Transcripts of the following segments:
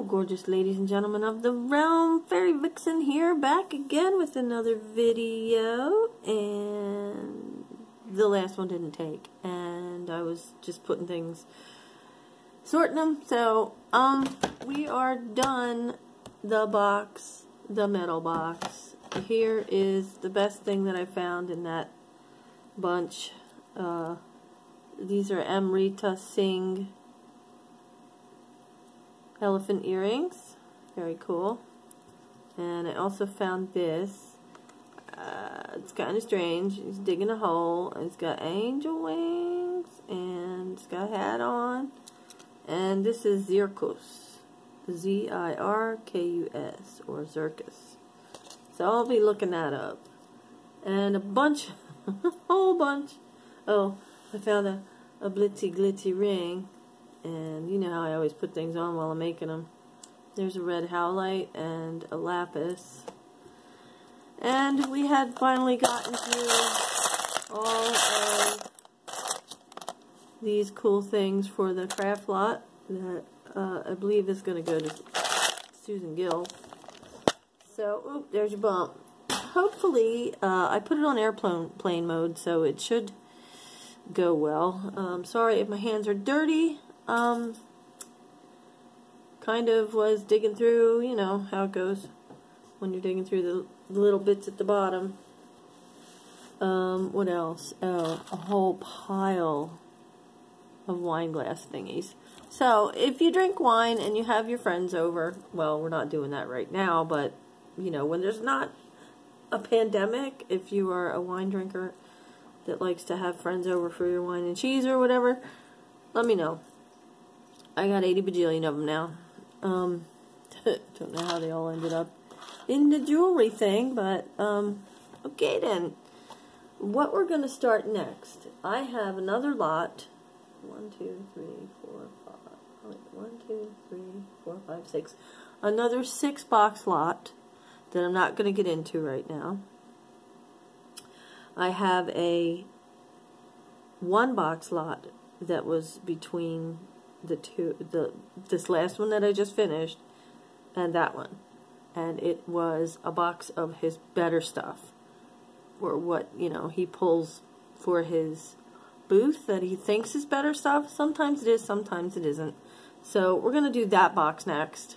Hello, gorgeous ladies and gentlemen of the realm. Fairy Vixen here, back again with another video, and the last one didn't take, and I was just putting things, sorting them, so, we are done the box, the metal box. Here is the best thing that I found in that bunch. These are Amrita Singh elephant earrings, very cool. And I also found this. It's kind of strange. It's digging a hole. It's got angel wings, and it's got a hat on. And this is Zirkus, Z-I-R-K-U-S, or Zirkus. So I'll be looking that up. And a bunch, a whole bunch. Oh, I found a glitzy glitzy ring. And you know how I always put things on while I'm making them. There's a red howlite and a lapis. And we had finally gotten through all of these cool things for the craft lot that I believe is going to go to Susan Gill. So, oop, there's your bump. Hopefully, I put it on airplane mode, so it should go well. Sorry if my hands are dirty. Kind of was digging through, you know, how it goes when you're digging through the little bits at the bottom. What else? Oh, a whole pile of wine glass thingies. So, if you drink wine and you have your friends over, well, we're not doing that right now, but, you know, when there's not a pandemic, if you are a wine drinker that likes to have friends over for your wine and cheese or whatever, let me know. I got 80 bajillion of them now. Don't know how they all ended up in the jewelry thing, but, okay then. What we're going to start next, I have another lot. 1, 2, 3, 4, 5, 6. Another 6 box lot that I'm not going to get into right now. I have a 1 box lot that was between the two, this last one that I just finished, and that one, and it was a box of his better stuff, or what, you know, he pulls for his booth that he thinks is better stuff. Sometimes it is, sometimes it isn't. So we're gonna do that box next.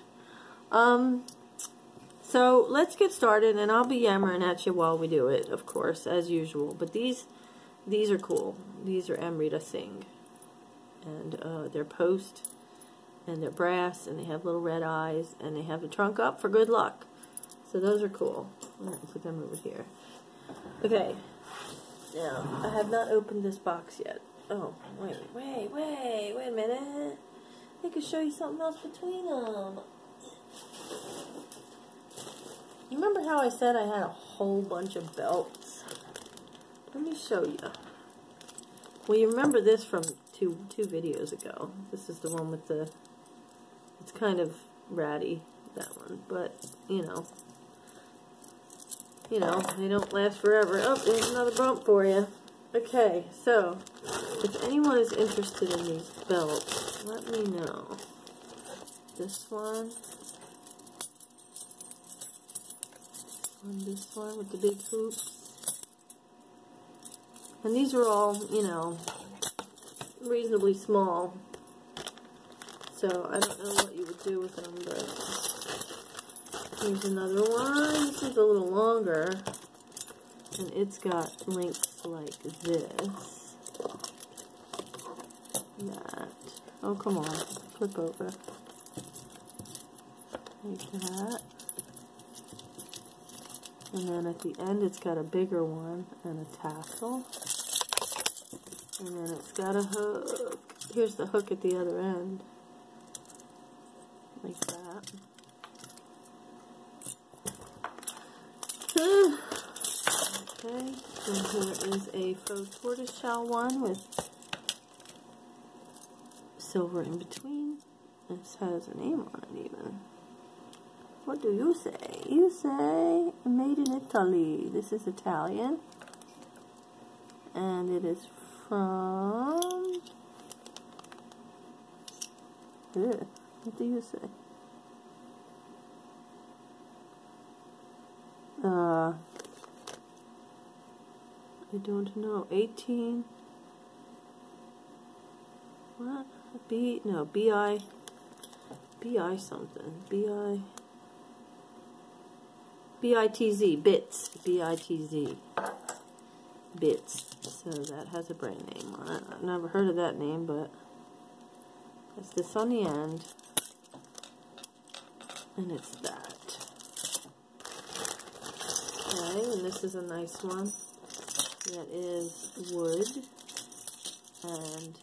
So let's get started, and I'll be yammering at you while we do it, of course, as usual. But these are cool. These are Amrita Singh. And they're post, and they're brass, and they have little red eyes, and they have the trunk up for good luck. So those are cool. I'm going to put them over here. Okay. Now, I have not opened this box yet. Oh, wait a minute. I could show you something else between them. You remember how I said I had a whole bunch of belts? Let me show you. Well, you remember this from two videos ago. This is the one with the, it's kind of ratty, that one, but you know, they don't last forever. Oh, there's another bump for you. Okay, so if anyone is interested in these belts, let me know. This one with the big hoops, and these are all, you know, reasonably small, so I don't know what you would do with them, but here's another one. This is a little longer, and it's got links like this, that, oh come on, flip over, like that, and then at the end it's got a bigger one and a tassel. And then it's got a hook. Here's the hook at the other end. Like that. Okay, and here is a faux tortoiseshell one with silver in between. This has a name on it even. What do you say? You say, made in Italy. This is Italian. And it is from, what do you say? I don't know, 18, what, B, no, B-I, B-I something, B-I, B-I-T-Z, Bits, B-I-T-Z, Bits, so that has a brand name on it. I've never heard of that name, but it's this on the end, and it's that. Okay, and this is a nice one. That is wood and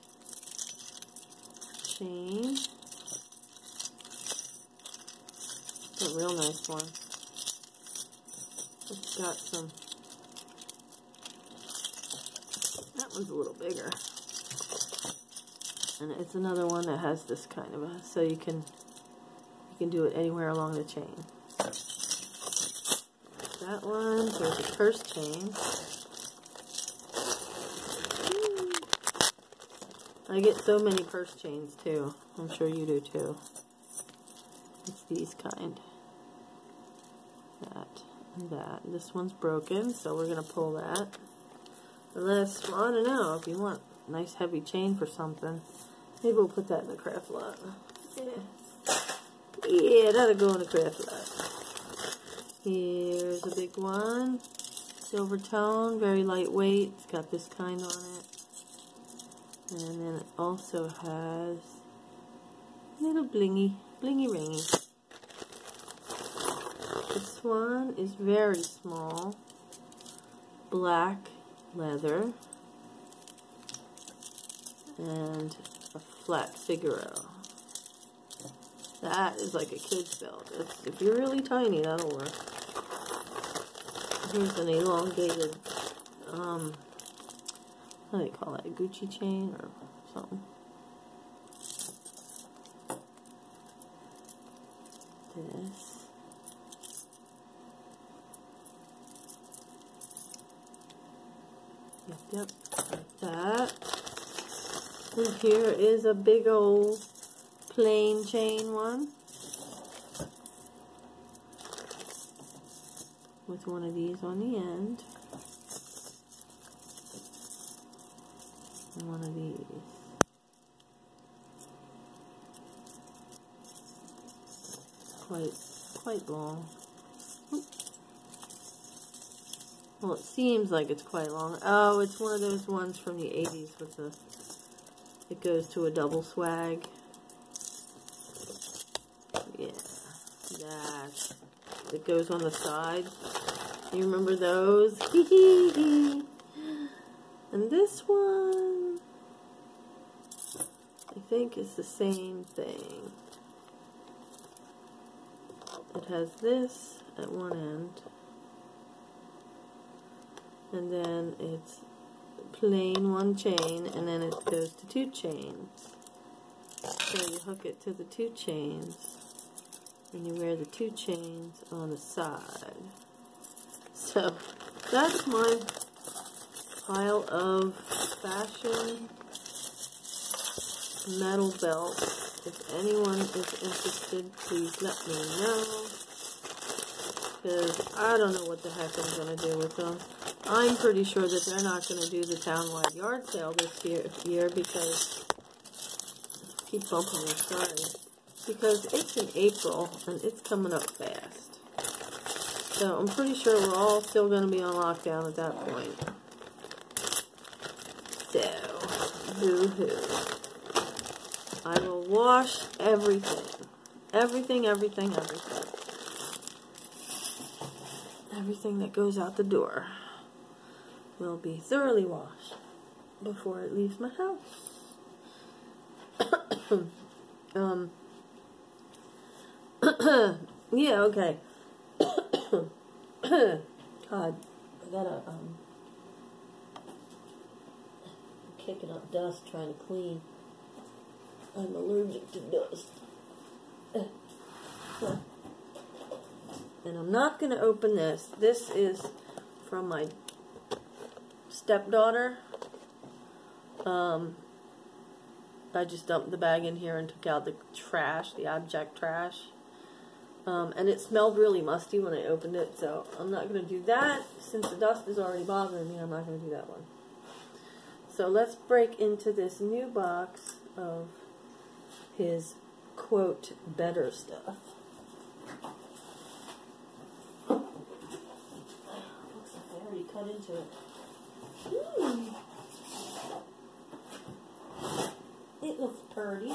chain. It's a real nice one. It's got some. That one's a little bigger. And it's another one that has this kind of a, so you can do it anywhere along the chain. That one, there's a purse chain. I get so many purse chains too. I'm sure you do too. It's these kind. That and that. This one's broken, so we're gonna pull that. Unless, well, I don't know, if you want a nice heavy chain for something. Maybe we'll put that in the craft lot. Yeah. Yeah, that'll go in the craft lot. Here's a big one. Silver tone, very lightweight. It's got this kind on it. And then it also has little blingy ringy. This one is very small, black leather, and a flat Figaro. That is like a kid's belt. If you're really tiny, that'll work. Here's an elongated, what do they call that, a Gucci chain or something. This. Yep, like that. And here is a big old plain chain one. With one of these on the end. One of these. Quite long. Well, it seems like it's quite long. Oh, it's one of those ones from the 80s with the, it goes to a double swag. Yeah. That. It goes on the side. You remember those? Hee hee hee. And this one, I think it's the same thing. It has this at one end, and then it's plain one chain, and then it goes to two chains. So you hook it to the two chains, and you wear the two chains on the side. So that's my pile of fashion metal belts. If anyone is interested, please let me know, because I don't know what the heck I'm going to do with them. I'm pretty sure that they're not going to do the townwide yard sale this year because, I keep bumping me, sorry, because it's in April and it's coming up fast. So I'm pretty sure we're all still going to be on lockdown at that point. So, boo-hoo. I will wash everything. Everything. Everything that goes out the door will be thoroughly washed before it leaves my house. Yeah, okay. God, I gotta, I'm kicking up dust trying to clean. I'm allergic to dust. And I'm not going to open this. This is from my stepdaughter. I just dumped the bag in here and took out the trash, the abject trash. And it smelled really musty when I opened it, so I'm not going to do that. Since the dust is already bothering me, I'm not going to do that one. So let's break into this new box of his, quote, better stuff. Looks like they already cut into it. Mm. It looks pretty.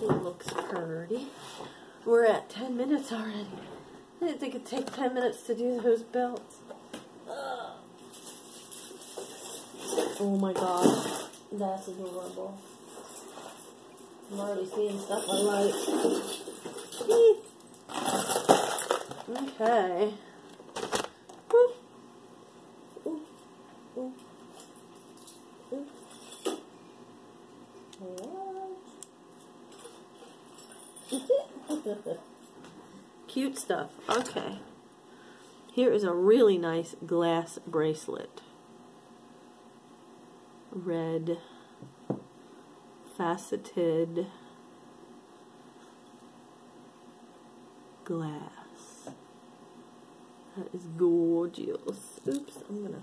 It looks pretty. We're at 10 minutes already. I didn't think it'd take 10 minutes to do those belts. Ugh. Oh my god. That's adorable. I'm already seeing stuff I like. Okay. Ooh. Ooh. Ooh. Ooh. Cute stuff. Okay. Here is a really nice glass bracelet. Red, faceted glass. That is gorgeous. Oops, I'm gonna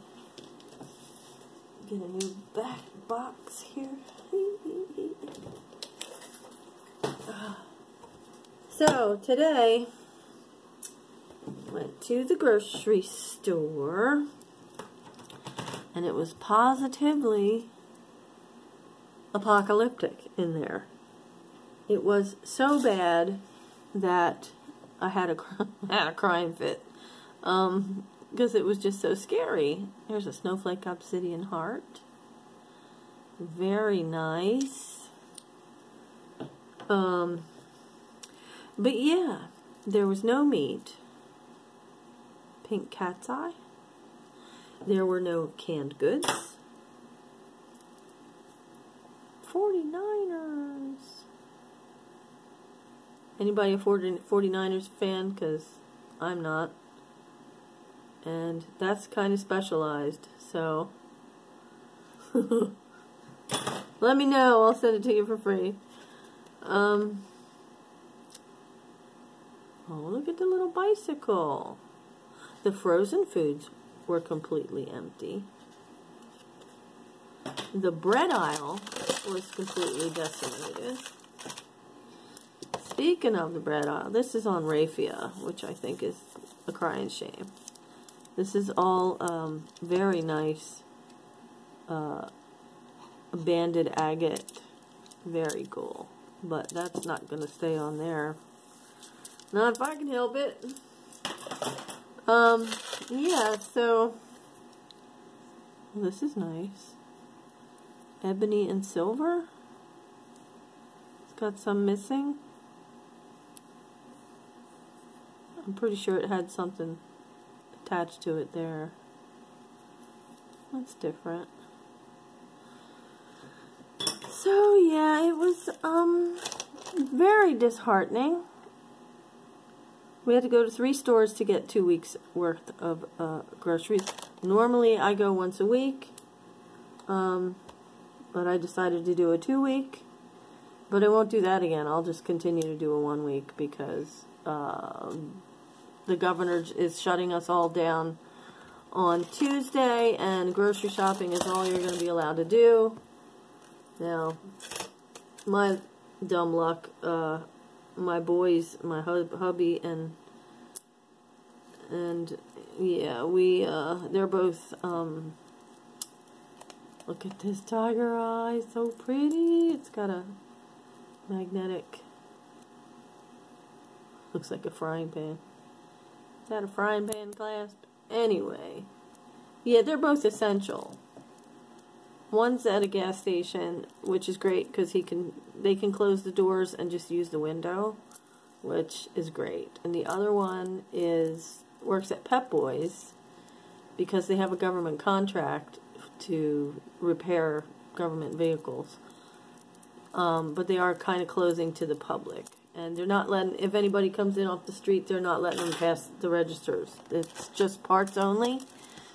get a new back box here. So today, went to the grocery store, and it was positively apocalyptic in there. It was so bad that I had a, crying fit, because it was just so scary. There's a snowflake obsidian heart. Very nice. But yeah, there was no meat. Pink cat's eye. There were no canned goods. 49ers. Anybody a 49ers fan? Because I'm not. And that's kind of specialized, so. Let me know. I'll send it to you for free. Oh, look at the little bicycle. The frozen foods were completely empty. The bread aisle was completely decimated. Speaking of the bread aisle, this is on raffia, which I think is a crying shame. This is all very nice banded agate. Very cool. But that's not going to stay on there. Not if I can help it. Yeah, so this is nice. Ebony and silver. It's got some missing. I'm pretty sure it had something attached to it there. That's different. So yeah, it was very disheartening. We had to go to 3 stores to get 2 weeks worth of groceries. Normally I go once a week, but I decided to do a 2-week, but I won't do that again. I'll just continue to do a 1-week because the governor is shutting us all down on Tuesday, and grocery shopping is all you're going to be allowed to do. Now, my dumb luck, my boys, my hubby, and yeah, we, they're both, look at this tiger eye, so pretty. It's got a magnetic, looks like a frying pan. Is that a frying pan clasp? Anyway, yeah, they're both essential. One's at a gas station, which is great because they can close the doors and just use the window, which is great. And the other one works at Pep Boys because they have a government contract to repair government vehicles. But they are kind of closing to the public, and they're not letting, if anybody comes in off the street, they're not letting them pass the registers. It's just parts only.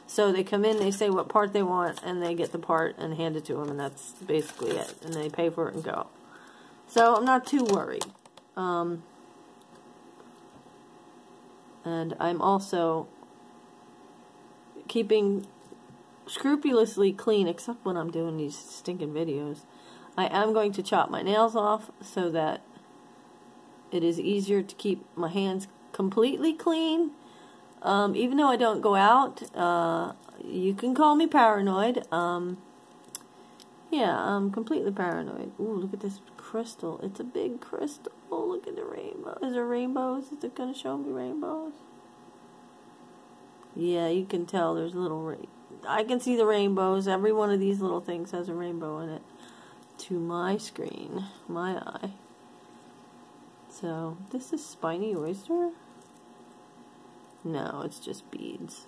So they come in, they say what part they want, and they get the part and hand it to them, and that's basically it. And they pay for it and go. So I'm not too worried. And I'm also keeping scrupulously clean, except when I'm doing these stinking videos. I am going to chop my nails off so that it is easier to keep my hands completely clean. Even though I don't go out, you can call me paranoid. Yeah, I'm completely paranoid. Ooh, look at this crystal. It's a big crystal. Look at the rainbow. Is there rainbows? Is it going to show me rainbows? Yeah, you can tell there's little rainbows. I can see the rainbows. Every one of these little things has a rainbow in it. To my screen. My eye. So, this is spiny oyster? No, it's just beads.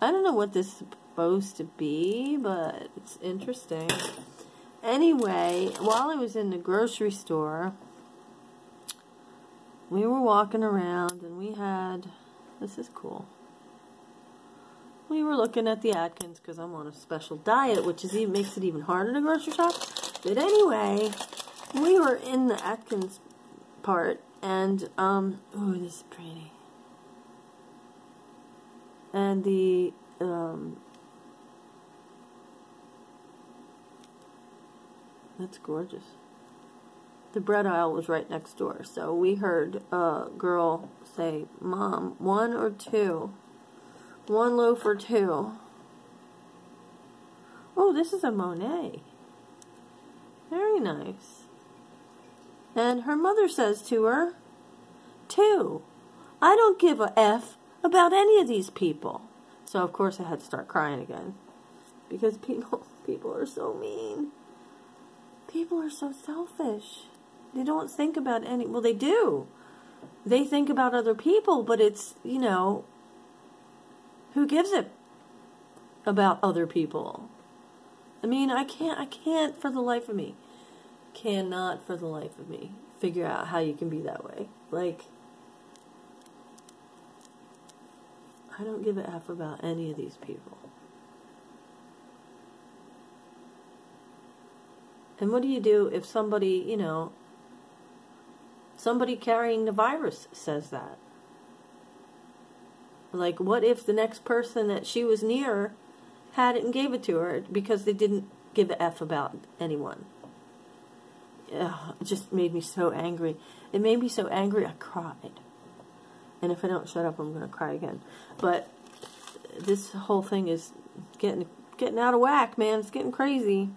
I don't know what this is supposed to be, but it's interesting. Anyway, while I was in the grocery store, we were walking around and we had... This is cool. We were looking at the Atkins because I'm on a special diet, which is even, makes it even harder to grocery shop. But anyway, we were in the Atkins part, and ooh, this is pretty. And the that's gorgeous. The bread aisle was right next door, so we heard a girl say, "Mom, one or two." One loaf or two. Oh, this is a Monet. Very nice. And her mother says to her, "Two. I don't give a F about any of these people." So, of course, I had to start crying again. Because people are so mean. People are so selfish. They don't think about any... Well, they do. They think about other people, but it's, you know... Who gives it about other people? I mean, I can't for the life of me. Cannot for the life of me figure out how you can be that way. Like, I don't give a F about any of these people. And what do you do if somebody, you know, somebody carrying the virus says that? Like, what if the next person that she was near had it and gave it to her because they didn't give a F about anyone? Ugh, it just made me so angry. It made me so angry I cried. And if I don't shut up, I'm going to cry again. But this whole thing is getting out of whack, man. It's getting crazy.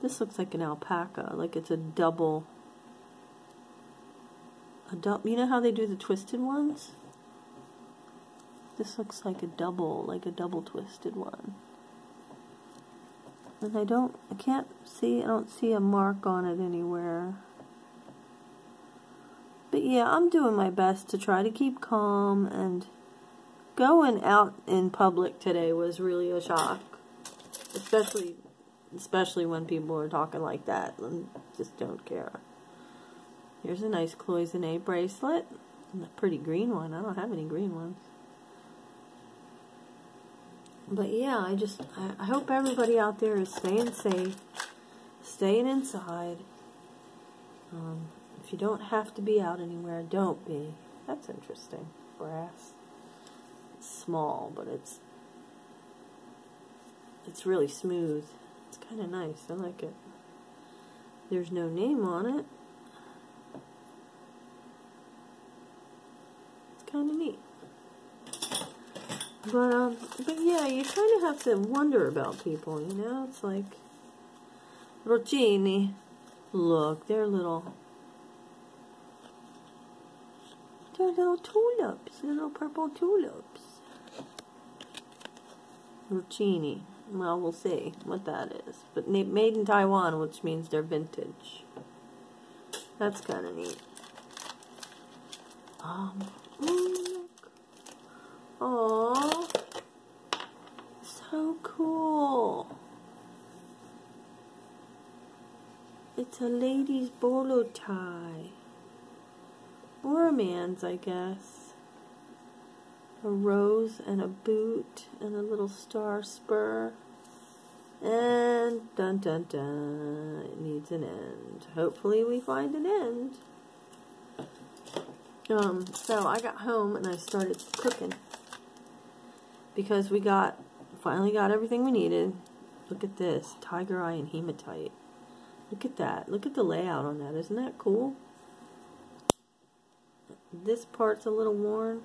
This looks like an alpaca. Like it's a double... you know how they do the twisted ones? This looks like a double twisted one. And I don't see a mark on it anywhere. But yeah, I'm doing my best to try to keep calm, and going out in public today was really a shock. Especially when people are talking like that and just don't care. Here's a nice cloisonné bracelet. And a pretty green one. I don't have any green ones. But yeah, I hope everybody out there is staying safe, staying inside. If you don't have to be out anywhere, don't be. That's interesting. Brass. It's small, but it's really smooth. It's kind of nice. I like it. There's no name on it. It's kind of neat. But yeah, you kind of have to wonder about people, you know? It's like, Lucini. Look, they're little tulips, they're little purple tulips. Lucini. Well, we'll see what that is. But made in Taiwan, which means they're vintage. That's kind of neat. Aww, so cool. It's a lady's bolo tie. Or a man's, I guess. A rose and a boot and a little star spur. And dun dun dun, it needs an end. Hopefully we find an end. So I got home and I started cooking because we finally got everything we needed. Look at this, tiger eye and hematite. Look at that. Look at the layout on that. Isn't that cool? This part's a little worn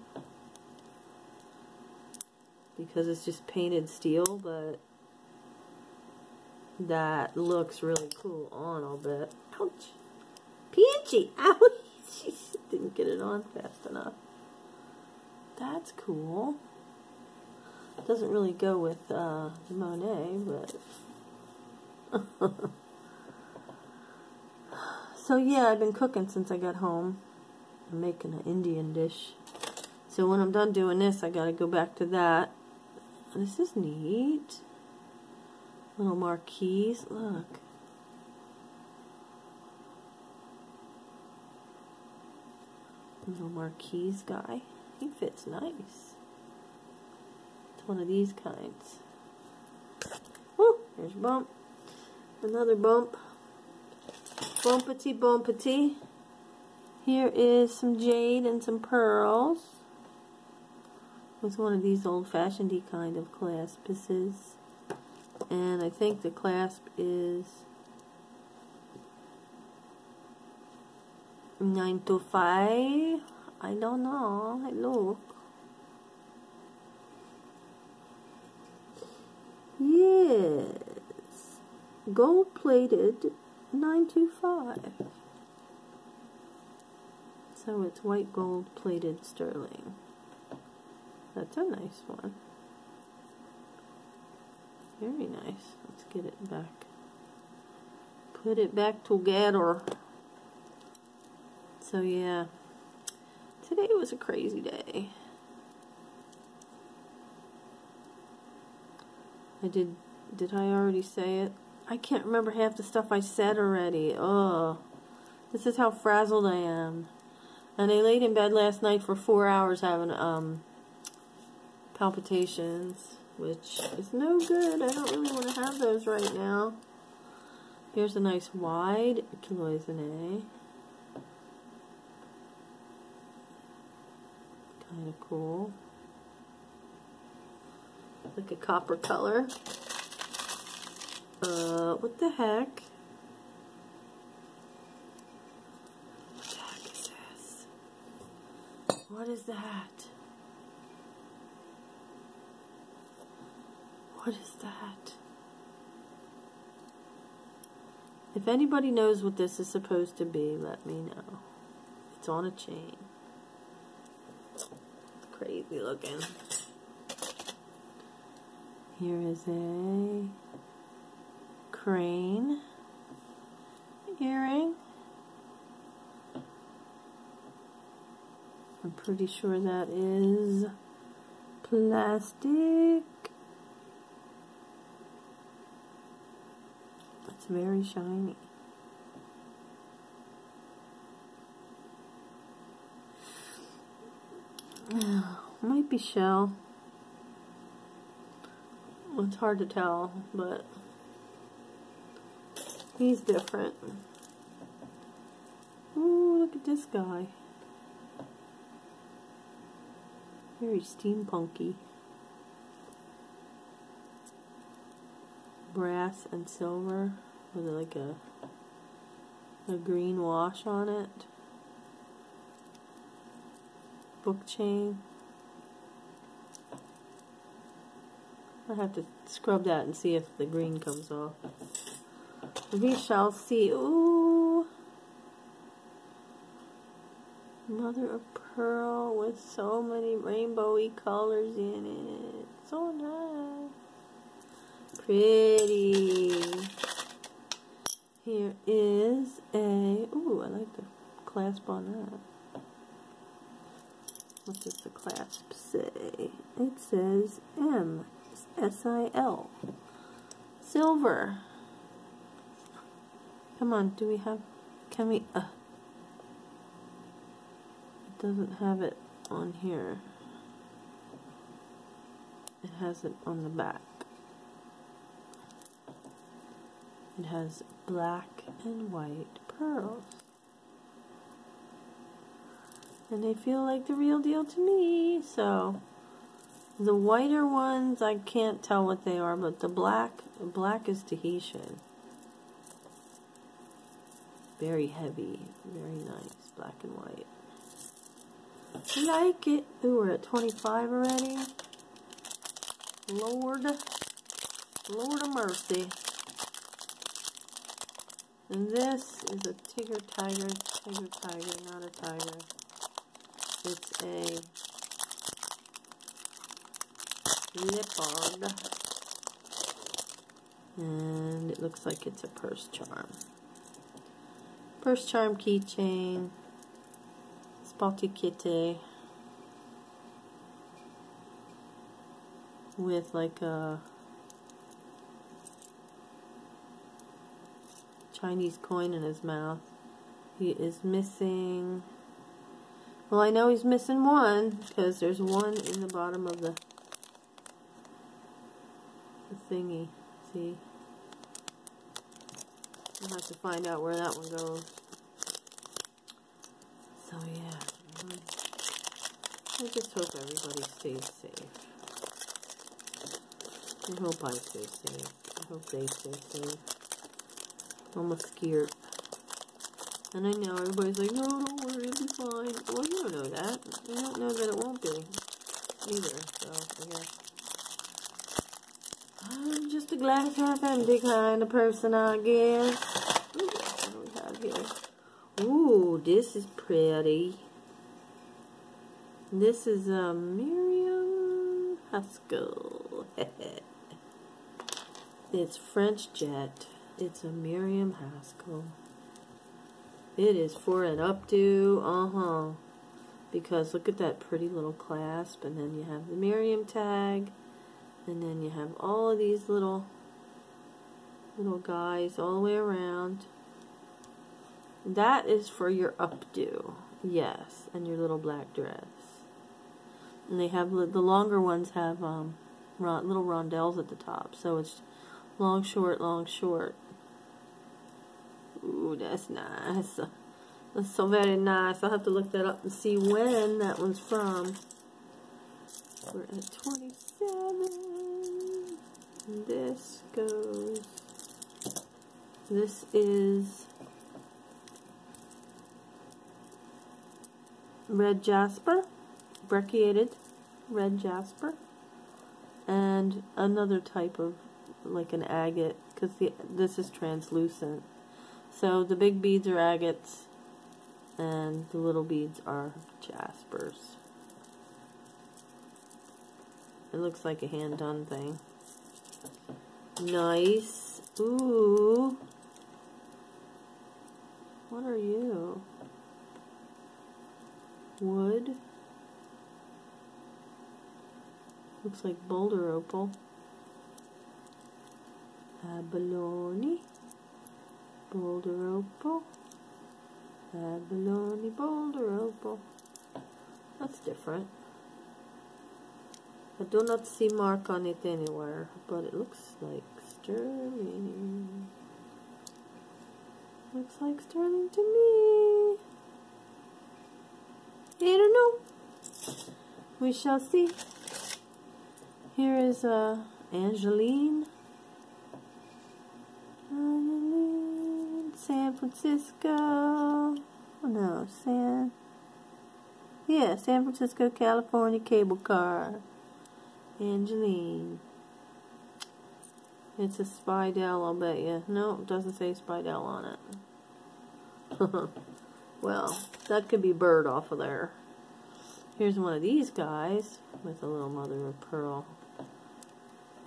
because it's just painted steel, but that looks really cool on, I'll bet. Ouch! Peachy! Ouch! She didn't get it on fast enough. That's cool. It doesn't really go with Monet, but... So yeah, I've been cooking since I got home. I'm making an Indian dish. So when I'm done doing this, I gotta go back to that. This is neat. Little marquees, look. Little marquees guy. He fits nice. It's one of these kinds. Woo! There's a bump. Another bump. Bumpity bumpity. Here is some jade and some pearls. It's one of these old-fashioned-y kind of clasp pieces. And I think the clasp is 9 to 5. I don't know. I look. Yes, gold-plated 9 to 5. So it's white gold-plated sterling. That's a nice one. Very nice. Let's get it back. Put it back together. So yeah, today was a crazy day. Did I already say it? I can't remember half the stuff I said already. Oh, this is how frazzled I am. And I laid in bed last night for 4 hours having palpitations, which is no good. I don't really want to have those right now. Here's a nice wide cloisonne. Kind of cool. Like a copper color. What the heck? What the heck is this? What is that? What is that? If anybody knows what this is supposed to be, let me know. It's on a chain. It's crazy looking. Here is a crane earring. I'm pretty sure that is plastic. It's very shiny. Might be shell. Well, it's hard to tell, but he's different. Ooh, look at this guy. Very steampunky. Brass and silver. With like a green wash on it. Book chain. I have to scrub that and see if the green comes off. We shall see. Ooh, mother of pearl with so many rainbowy colors in it. So nice. Pretty. Here is a, ooh, I like the clasp on that. What does the clasp say? It says M, S-I-L, silver. Come on, do we have, can we, it doesn't have it on here. It has it on the back. It has black and white pearls. and they feel like the real deal to me. So the whiter ones, I can't tell what they are, but the black is Tahitian. Very heavy, very nice, black and white. I like it. Ooh, we're at 25 already. Lord of mercy. And this is a tiger, not a tiger. It's a leopard. And it looks like it's a purse charm. Purse charm keychain. Spotty kitty. With like a Chinese coin in his mouth. He is missing, well, I know he's missing one because there's one in the bottom of the thingy. See? We'll have to find out where that one goes. So yeah, I just hope everybody stays safe. I hope I stay safe. I hope they stay safe. I'm a skier. And I know everybody's like, no, don't worry, it'll be fine. Well, you don't know that. You don't know that it won't be either. So, I guess. I'm just a glass half empty kind of person, I guess. Ooh, what do we have here? Ooh, this is pretty. This is Miriam Haskell. It's French Jet. It's a Miriam Haskell. It is for an updo, because look at that pretty little clasp, and then you have the Miriam tag, and then you have all of these little guys all the way around. That is for your updo, yes, and your little black dress. And they have, the longer ones have little rondelles at the top, so it's long, short, long, short. Ooh, that's nice. That's so very nice. I'll have to look that up and see when that one's from. We're at 27. This goes. This is red jasper, brecciated red jasper, and another type of like an agate, because this is translucent. So the big beads are agates and the little beads are jaspers. It looks like a hand done thing. Nice. Ooh, what are you? Wood. Looks like boulder opal. Abalone, boulder opal, abalone, boulder opal. That's different. I do not see mark on it anywhere, but it looks like sterling. Looks like sterling to me. I don't know. We shall see. Here is Angeline. San Francisco, no, San Francisco, California cable car. Angeline. It's a Spidel, I'll bet you. No, it doesn't say Spidel on it. Well, that could be bird off of there. Here's one of these guys with a little mother of pearl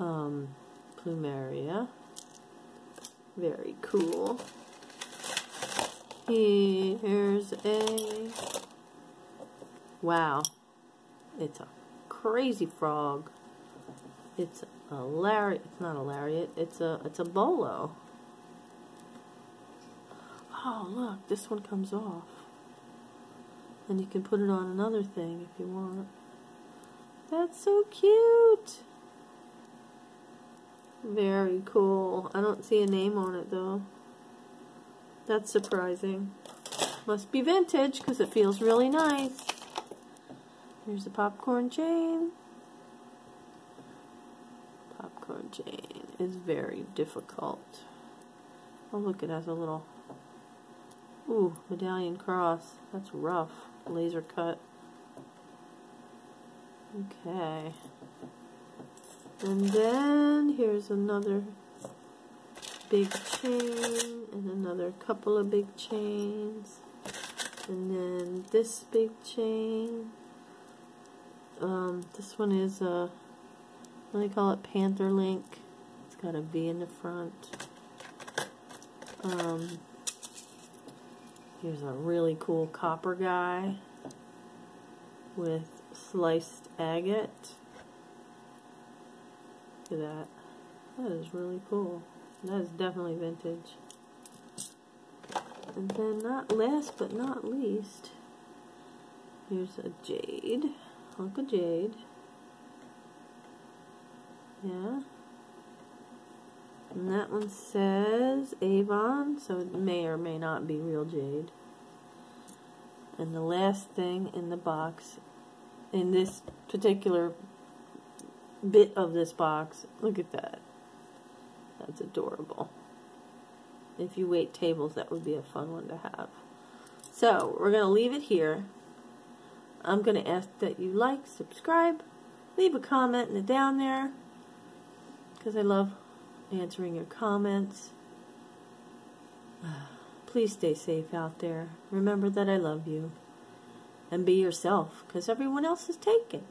plumeria. Very cool. Here's a, wow, it's a crazy frog. It's a lariat. It's not a lariat. It's a bolo. Oh, look, this one comes off, and you can put it on another thing if you want. That's so cute. Very cool. I don't see a name on it though. That's surprising. must be vintage because it feels really nice. Here's the popcorn chain. Popcorn chain is very difficult. Oh look, it has a little, ooh, medallion cross. That's rough. Laser cut. Okay. And then here's another big chain and another couple of big chains. And then this big chain. This one is a, what do they call it? Panther link. It's got a V in the front. Here's a really cool copper guy with sliced agate. Look at that. That is really cool. That is definitely vintage. And then not last but not least, here's a jade. Hunk of jade. Yeah. And that one says Avon, so it may or may not be real jade. And the last thing in the box, in this particular bit of this box, look at that. That's adorable. If you wait tables, that would be a fun one to have. So, we're going to leave it here. I'm going to ask that you like, subscribe, leave a comment in the down there, because I love answering your comments. Please stay safe out there. Remember that I love you. And be yourself, because everyone else is taken.